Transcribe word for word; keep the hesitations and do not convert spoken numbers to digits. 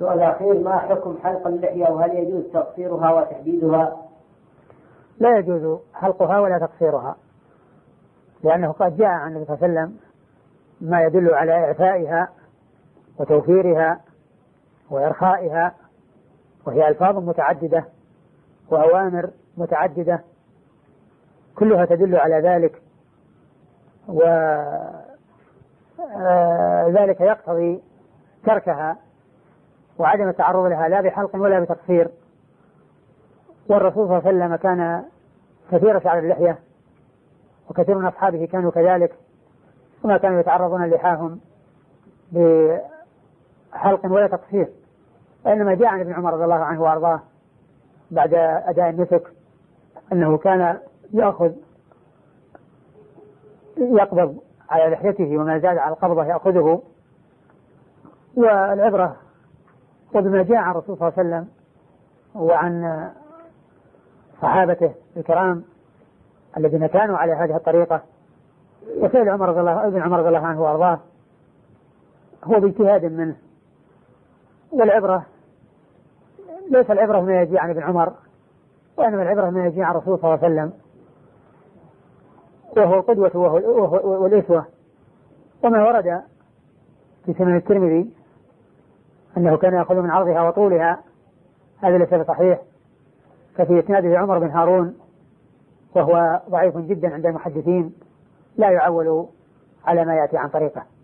سؤال أخير، ما حكم حلق اللحية وهل يجوز تقصيرها وتحديدها؟ لا يجوز حلقها ولا تقصيرها، لأنه قد جاء عن النبي صلى الله عليه وسلم ما يدل على إعفائها وتوفيرها وإرخائها، وهي ألفاظ متعددة وأوامر متعددة كلها تدل على ذلك، وذلك يقتضي تركها وعدم التعرض لها لا بحلق ولا بتقصير. والرسول صلى الله عليه وسلم كان كثير شعر اللحية، وكثير من أصحابه كانوا كذلك، وما كانوا يتعرضون لحاهم بحلق ولا تقصير، إنما جاء عن ابن عمر رضي الله عنه وأرضاه بعد أداء النسك أنه كان يأخذ يقبض على لحيته وما زاد على القبضة يأخذه. والعبرة وبما جاء عن الرسول صلى الله عليه وسلم وعن صحابته الكرام الذين كانوا على هذه الطريقة، وسئل عمر رضي الله ابن عمر رضي الله عنه وأرضاه هو باجتهاد منه. والعبرة ليس العبرة ما يجي عن ابن عمر، وإنما العبرة ما يجي عن الرسول صلى الله عليه وسلم، وهو القدوة وهو الأسوة. وما ورد في سنن الترمذي أنه كان يأخذ من عرضها وطولها هذا ليس بصحيح، ففي إسناده عمر بن هارون وهو ضعيف جدا عند المحدثين لا يعول على ما يأتي عن طريقه.